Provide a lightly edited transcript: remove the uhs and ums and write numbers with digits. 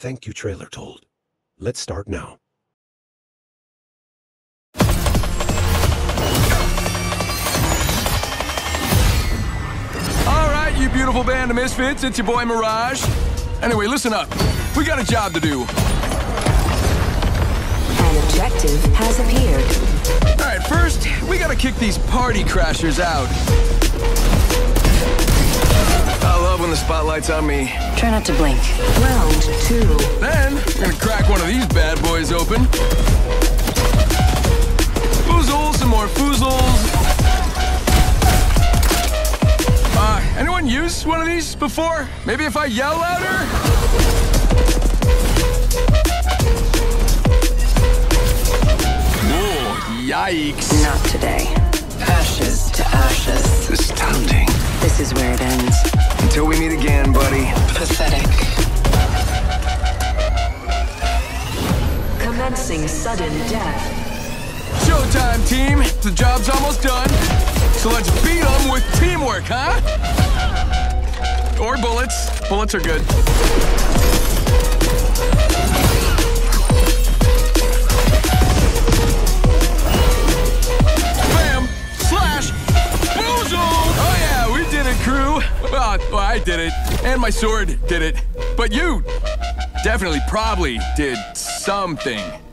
Thank you, Trailer Told. Let's start now. All right, you beautiful band of misfits, it's your boy Mirage. Anyway, listen up. We got a job to do. An objective has appeared. All right, first, we gotta kick these party crashers out. I love when the spotlight's on me. Try not to blink. Round two. Then, we're gonna crack one of these bad boys open. Foozles, some more Foozles. Anyone used one of these before? Maybe if I yell louder? Yikes. Not today. Ashes to ashes. Astounding. This is where it ends. Until we meet again, buddy. Pathetic. Commencing sudden death. Showtime, team. The job's almost done. So let's beat them with teamwork, huh? Or bullets. Bullets are good. Well, I did it, and my sword did it, but you definitely probably did something.